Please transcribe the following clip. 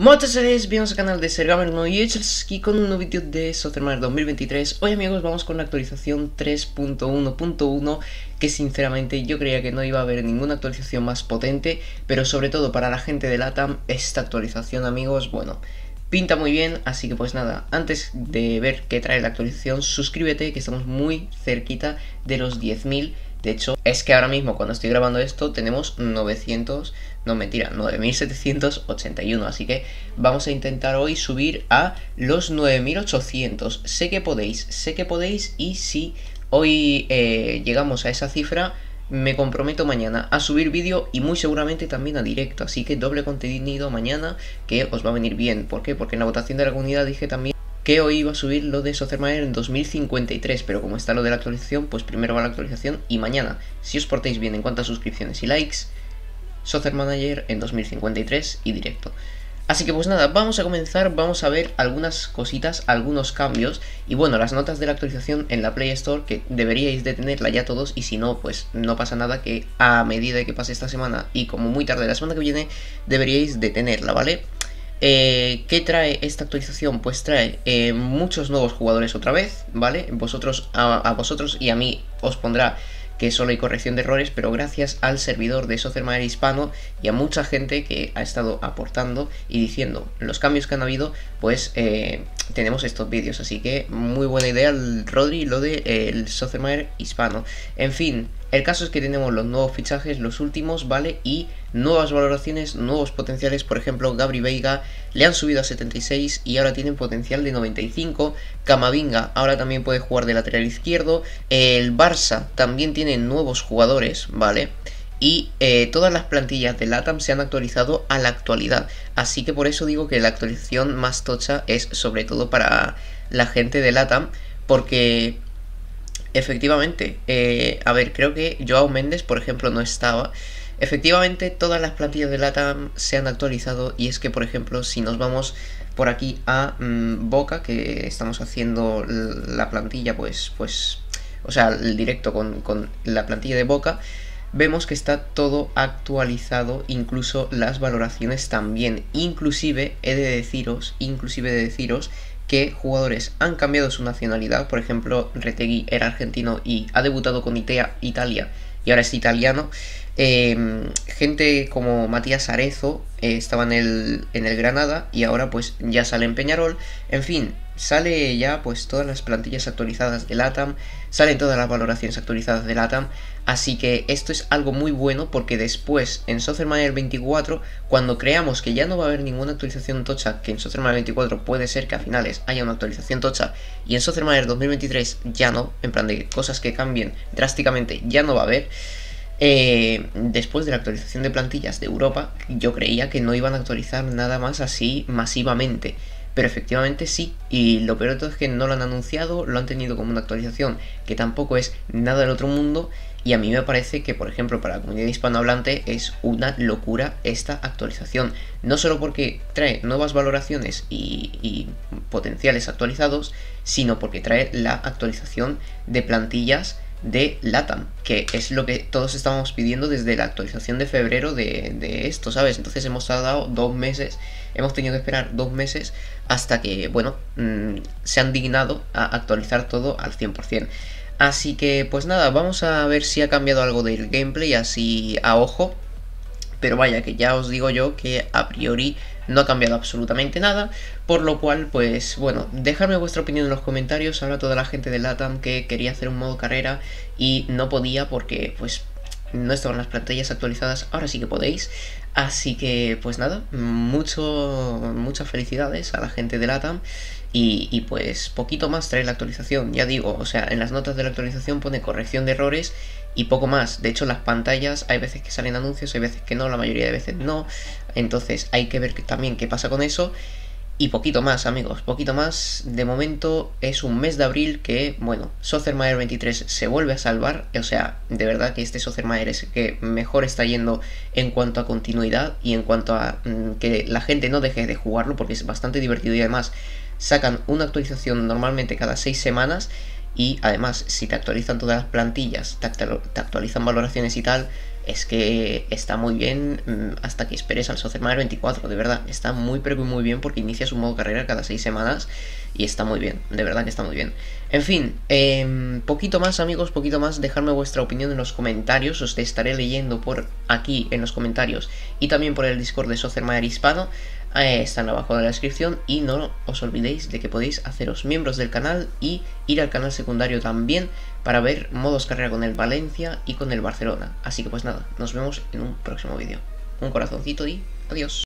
Muy buenas tardes, bienvenidos al canal de SerGamer1 y estamos aquí con un nuevo vídeo de Soccer Manager 2023. Hoy amigos vamos con la actualización 3.1.1, que sinceramente yo creía que no iba a haber ninguna actualización más potente, pero sobre todo para la gente de LATAM esta actualización amigos, bueno, pinta muy bien, así que pues nada, antes de ver qué trae la actualización, suscríbete que estamos muy cerquita de los 10.000. De hecho, es que ahora mismo cuando estoy grabando esto tenemos 9.781, así que vamos a intentar hoy subir a los 9.800. Sé que podéis y si hoy llegamos a esa cifra, me comprometo mañana a subir vídeo y muy seguramente también a directo, así que doble contenido mañana que os va a venir bien. ¿Por qué? Porque en la votación de la comunidad dije también que hoy iba a subir lo de Soccer Manager en 2053, pero como está lo de la actualización, pues primero va la actualización y mañana, si os portáis bien en cuanto a suscripciones y likes, Soccer Manager en 2053 y directo. Así que pues nada, vamos a comenzar, vamos a ver algunas cositas, algunos cambios y bueno, las notas de la actualización en la Play Store, que deberíais de tenerla ya todos y si no, pues no pasa nada, que a medida que pase esta semana y como muy tarde la semana que viene, deberíais de tenerla, ¿vale? ¿Qué trae esta actualización? Pues trae muchos nuevos jugadores otra vez, ¿vale? Vosotros, a vosotros y a mí os pondrá que solo hay corrección de errores, pero gracias al servidor de Soccer Manager Hispano y a mucha gente que ha estado aportando y diciendo los cambios que han habido, pues tenemos estos vídeos, así que muy buena idea el Rodri, lo de el Soccer Manager Hispano. En fin, el caso es que tenemos los nuevos fichajes, los últimos, ¿vale? Y nuevas valoraciones, nuevos potenciales, por ejemplo, Gabri Veiga le han subido a 76 y ahora tiene un potencial de 95, Camavinga ahora también puede jugar de lateral izquierdo, el Barça también tiene nuevos jugadores, ¿vale? Y todas las plantillas de LATAM se han actualizado a la actualidad, así que por eso digo que la actualización más tocha es sobre todo para la gente de LATAM, porque efectivamente, a ver, creo que Joao Méndez, por ejemplo, no estaba. Efectivamente, todas las plantillas de LATAM se han actualizado y es que, por ejemplo, si nos vamos por aquí a Boca, que estamos haciendo la plantilla, pues o sea, el directo con la plantilla de Boca, vemos que está todo actualizado, incluso las valoraciones también. Inclusive, he de deciros que jugadores han cambiado su nacionalidad, por ejemplo, Retegui era argentino y ha debutado con Italia y ahora es italiano. Gente como Matías Arezo estaba en el Granada y ahora pues ya sale en Peñarol. En fin, sale ya pues todas las plantillas actualizadas de LATAM, salen todas las valoraciones actualizadas de LATAM, así que esto es algo muy bueno porque después en Soccer Manager 24, cuando creamos que ya no va a haber ninguna actualización tocha, que en Soccer Manager 24 puede ser que a finales haya una actualización tocha y en Soccer Manager 2023 ya no, en plan de cosas que cambien drásticamente ya no va a haber. Después de la actualización de plantillas de Europa, yo creía que no iban a actualizar nada más así masivamente, pero efectivamente sí, y lo peor de todo es que no lo han anunciado, lo han tenido como una actualización que tampoco es nada del otro mundo, y a mí me parece que, por ejemplo, para la comunidad hispanohablante es una locura esta actualización, no solo porque trae nuevas valoraciones y potenciales actualizados, sino porque trae la actualización de plantillas de LATAM, que es lo que todos estábamos pidiendo desde la actualización de febrero de esto, ¿sabes? Entonces hemos tenido que esperar dos meses hasta que, bueno, se han dignado a actualizar todo al 100%. Así que, pues nada, vamos a ver si ha cambiado algo del gameplay, así a ojo, pero vaya que ya os digo yo que a priori no ha cambiado absolutamente nada, por lo cual, pues bueno, dejadme vuestra opinión en los comentarios. Ahora toda la gente de LATAM que quería hacer un modo carrera y no podía porque pues no estaban las plantillas actualizadas, ahora sí que podéis. Así que pues nada, muchas felicidades a la gente de LATAM y pues poquito más trae la actualización, ya digo, o sea, en las notas de la actualización pone corrección de errores y poco más. De hecho, las pantallas hay veces que salen anuncios, hay veces que no, la mayoría de veces no, entonces hay que ver también qué pasa con eso y poquito más amigos, poquito más. De momento es un mes de abril que, bueno, Soccer Manager 23 se vuelve a salvar, o sea, de verdad que este Soccer Manager es el que mejor está yendo en cuanto a continuidad y en cuanto a que la gente no deje de jugarlo porque es bastante divertido y además sacan una actualización normalmente cada 6 semanas y además si te actualizan todas las plantillas, te actualizan valoraciones y tal, es que está muy bien hasta que esperes al Soccer Manager 24, de verdad, está muy pero muy bien porque inicias un modo carrera cada 6 semanas y está muy bien, de verdad que está muy bien. En fin, poquito más amigos, poquito más, dejadme vuestra opinión en los comentarios, os estaré leyendo por aquí en los comentarios y también por el Discord de Soccer Manager Hispano, están abajo de la descripción, y no os olvidéis de que podéis haceros miembros del canal y ir al canal secundario también para ver modos carrera con el Valencia y con el Barcelona. Así que pues nada, nos vemos en un próximo vídeo. Un corazoncito y adiós.